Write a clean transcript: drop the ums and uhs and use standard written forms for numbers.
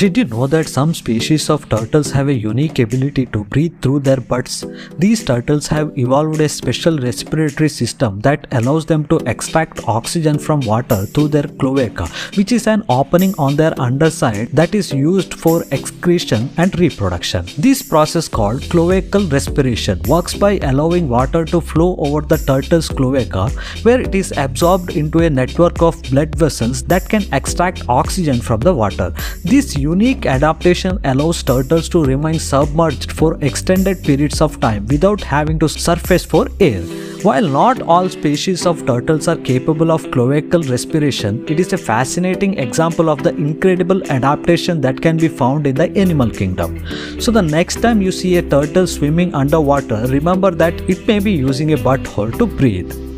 Did you know that some species of turtles have a unique ability to breathe through their butts? These turtles have evolved a special respiratory system that allows them to extract oxygen from water through their cloaca, which is an opening on their underside that is used for excretion and reproduction. This process, called cloacal respiration, works by allowing water to flow over the turtle's cloaca, where it is absorbed into a network of blood vessels that can extract oxygen from the water. This unique adaptation allows turtles to remain submerged for extended periods of time without having to surface for air. While not all species of turtles are capable of cloacal respiration, it is a fascinating example of the incredible adaptation that can be found in the animal kingdom. So the next time you see a turtle swimming underwater, remember that it may be using a butthole to breathe.